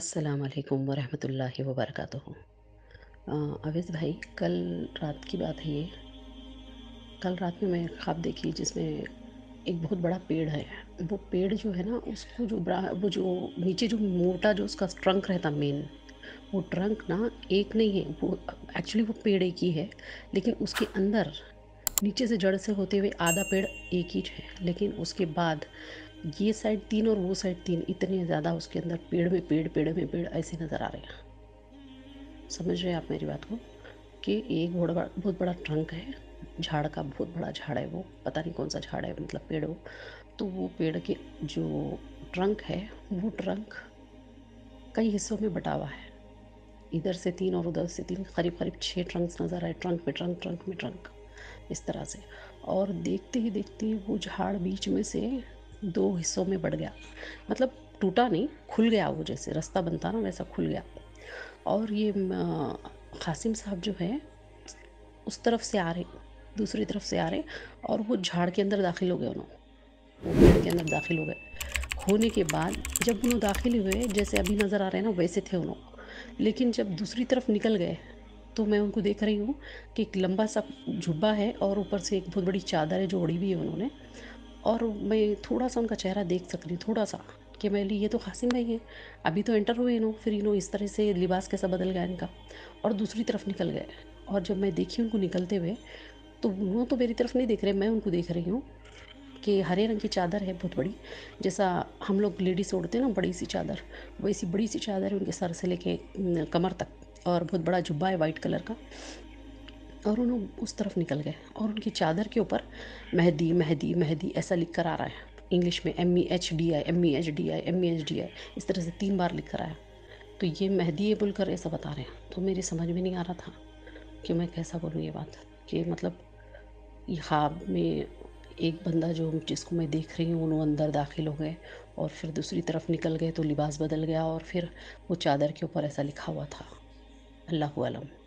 अस्सलाम वालेकुम वरहमतुल्लाहि वबरकातुहू। अवेज़ भाई, कल रात की बात है ये। कल रात में मैं ख्वाब देखी जिसमें एक बहुत बड़ा पेड़ है। वो पेड़ जो है ना, उसको जो नीचे जो मोटा जो उसका ट्रंक रहता मेन, वो ट्रंक ना एक नहीं है, वो एक्चुअली वो पेड़ एक ही है, लेकिन उसके अंदर नीचे से जड़ से होते हुए आधा पेड़ एक ही है, लेकिन उसके बाद ये साइड तीन और वो साइड तीन, इतने ज़्यादा उसके अंदर पेड़ में पेड़ ऐसे नज़र आ रहे हैं। समझ रहे हैं आप मेरी बात को कि एक बहुत बड़ा ट्रंक है झाड़ का, बहुत बड़ा झाड़ है वो, पता नहीं कौन सा झाड़ है, मतलब पेड़ हो तो वो पेड़ के जो ट्रंक है वो ट्रंक कई हिस्सों में बटा हुआ है, इधर से तीन और उधर से तीन, करीब 6 ट्रंक्स नज़र आए, ट्रंक में ट्रंक इस तरह से। और देखते ही वो झाड़ बीच में से 2 हिस्सों में बढ़ गया, मतलब टूटा नहीं, खुल गया, वो जैसे रास्ता बनता ना वैसा खुल गया। और ये कासिम साहब जो है उस तरफ से आ रहे, दूसरी तरफ से आ रहे, और वो झाड़ के अंदर दाखिल हो गए, वो पेड़ के अंदर दाखिल हो गए। होने के बाद जब उन्होंने दाखिल हुए, जैसे अभी नज़र आ रहे हैं ना वैसे थे उन्होंने, लेकिन जब दूसरी तरफ निकल गए तो मैं उनको देख रही हूँ कि एक लंबा सा झुब्बा है और ऊपर से एक बहुत बड़ी चादर है जो ओढ़ी हुई है उन्होंने, और मैं थोड़ा सा उनका चेहरा देख सक रही थोड़ा सा, कि मैं ये तो कासिम भाई हैं, अभी तो एंटर हुए इन्हों, फिर इन्हों इस तरह से लिबास कैसा बदल गया इनका, और दूसरी तरफ निकल गए। और जब मैं देखी उनको निकलते हुए तो वो तो मेरी तरफ नहीं देख रहे, मैं उनको देख रही हूँ कि हरे रंग की चादर है बहुत बड़ी, जैसा हम लोग लेडीज़ ओढ़ते हैं ना बड़ी सी चादर, वैसी बड़ी सी चादर है उनके सर से लेके कमर तक, और बहुत बड़ा जुब्बा है वाइट कलर का, और उन्होंने उस तरफ निकल गए। और उनकी चादर के ऊपर महदी महदी महदी ऐसा लिख कर आ रहा है इंग्लिश में, MEHDI इस तरह से 3 बार लिख कर आया। तो ये महदी बोलकर ऐसा बता रहे हैं, तो मेरी समझ में नहीं आ रहा था कि मैं कैसा बोलूँ ये बात, कि मतलब ये ख्वाब में एक बंदा जो जिसको मैं देख रही हूँ उन्होंने अंदर दाखिल हो गए और फिर दूसरी तरफ निकल गए, तो लिबास बदल गया और फिर वो चादर के ऊपर ऐसा लिखा हुआ था, अल्लाह हु आलम।